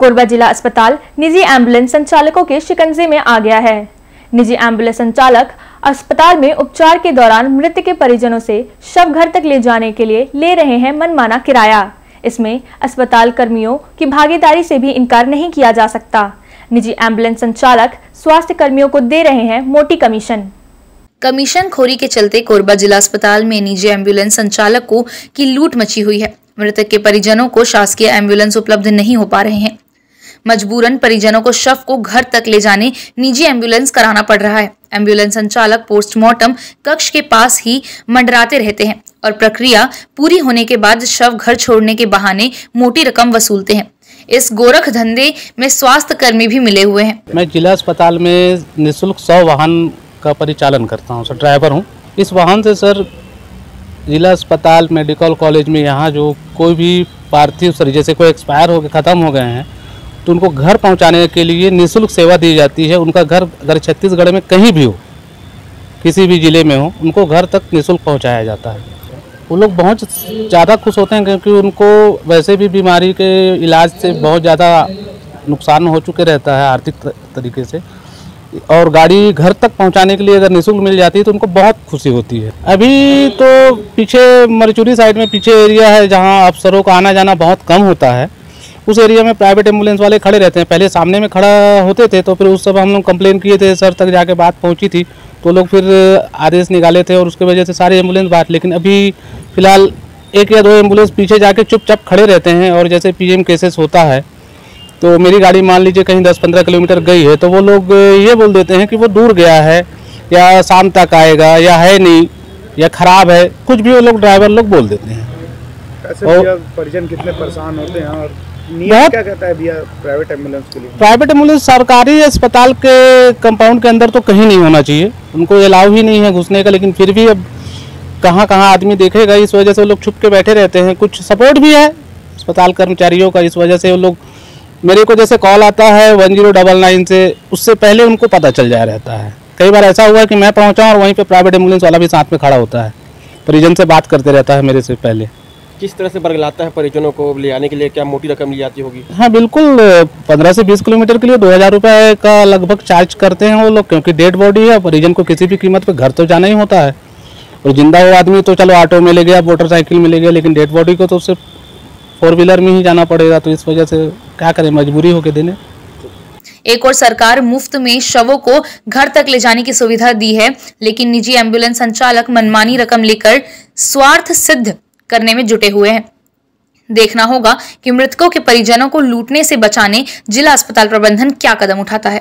कोरबा जिला अस्पताल निजी एम्बुलेंस संचालकों के शिकंजे में आ गया है। निजी एम्बुलेंस संचालक अस्पताल में उपचार के दौरान मृतक के परिजनों से शव घर तक ले जाने के लिए ले रहे हैं मनमाना किराया। इसमें अस्पताल कर्मियों की भागीदारी से भी इनकार नहीं किया जा सकता। निजी एम्बुलेंस संचालक स्वास्थ्य कर्मियों को दे रहे हैं मोटी कमीशन। कमीशन खोरी के चलते कोरबा जिला अस्पताल में निजी एम्बुलेंस संचालकों की लूट मची हुई है। मृतक के परिजनों को शासकीय एम्बुलेंस उपलब्ध नहीं हो पा रहे हैं। मजबूरन परिजनों को शव को घर तक ले जाने निजी एम्बुलेंस कराना पड़ रहा है। एम्बुलेंस संचालक पोस्टमार्टम कक्ष के पास ही मंडराते रहते हैं और प्रक्रिया पूरी होने के बाद शव घर छोड़ने के बहाने मोटी रकम वसूलते हैं। इस गोरख धंधे में स्वास्थ्य कर्मी भी मिले हुए हैं। मैं जिला अस्पताल में निःशुल्क शव वाहन का परिचालन करता हूँ, सर ड्राइवर हूँ। इस वाहन से सर जिला अस्पताल मेडिकल कॉलेज में यहाँ जो कोई भी पार्थिव सर जैसे कोई एक्सपायर होकर ख़त्म हो गए हैं तो उनको घर पहुंचाने के लिए निःशुल्क सेवा दी जाती है। उनका घर अगर छत्तीसगढ़ में कहीं भी हो, किसी भी ज़िले में हो, उनको घर तक निःशुल्क पहुंचाया जाता है। वो लोग बहुत ज़्यादा खुश होते हैं क्योंकि उनको वैसे भी बीमारी के इलाज से बहुत ज़्यादा नुकसान हो चुके रहता है आर्थिक तरीके से, और गाड़ी घर तक पहुंचाने के लिए अगर निःशुल्क मिल जाती है तो उनको बहुत खुशी होती है। अभी तो पीछे मरचुरी साइड में पीछे एरिया है जहाँ अफसरों का आना जाना बहुत कम होता है। उस एरिया में प्राइवेट एम्बुलेंस वाले खड़े रहते हैं। पहले सामने में खड़ा होते थे तो फिर उस सब हम लोग कंप्लेन किए थे, सर तक जाके बात पहुंची थी तो लोग फिर आदेश निकाले थे और उसके वजह से सारे एम्बुलेंस बाहर। लेकिन अभी फ़िलहाल एक या दो एम्बुलेंस पीछे जाके चुपचाप खड़े रहते हैं। और जैसे पीएम केसेस होता है तो मेरी गाड़ी मान लीजिए कहीं 10-15 किलोमीटर गई है तो वो लोग ये बोल देते हैं कि वो दूर गया है या शाम तक आएगा या है नहीं या ख़राब है, कुछ भी वो लोग ड्राइवर लोग बोल देते हैं। और परिजन कितने परेशान होते हैं। और नियम क्या कहता है भैया प्राइवेट एम्बुलेंस के लिए? प्राइवेट एम्बुलेंस सरकारी अस्पताल के कंपाउंड के अंदर तो कहीं नहीं होना चाहिए, उनको अलाउ ही नहीं है घुसने का। लेकिन फिर भी अब कहाँ कहाँ आदमी देखेगा, इस वजह से वो लोग छुप के बैठे रहते हैं। कुछ सपोर्ट भी है अस्पताल कर्मचारियों का, इस वजह से वो लोग मेरे को जैसे कॉल आता है 1099 से, उससे पहले उनको पता चल जा रहता है। कई बार ऐसा हुआ कि मैं पहुँचा और वहीं पर प्राइवेट एम्बुलेंस वाला भी साथ में खड़ा होता है, परिजन से बात करते रहता है मेरे से पहले। किस तरह से बरगलाता है परिजनों को ले आने के लिए? क्या मोटी रकम ली जाती होगी? हाँ बिल्कुल, 15 से 20 किलोमीटर के लिए 2000 रुपये का लगभग चार्ज करते हैं वो लोग, क्योंकि डेड बॉडी है। परिजन को किसी भी कीमत पे घर तो जाना ही होता है। और जिंदा हुआ आदमी तो चलो ऑटो में ले गया, मोटरसाइकिल में ले गया, लेकिन डेड बॉडी को तो सिर्फ 4 व्हीलर में ही जाना पड़ेगा। तो इस वजह से क्या करें, मजबूरी होकर देने। एक और सरकार मुफ्त में शवों को घर तक ले जाने की सुविधा दी है, लेकिन निजी एम्बुलेंस संचालक मनमानी रकम लेकर स्वार्थ सिद्ध करने में जुटे हुए हैं। देखना होगा कि मृतकों के परिजनों को लूटने से बचाने जिला अस्पताल प्रबंधन क्या कदम उठाता है।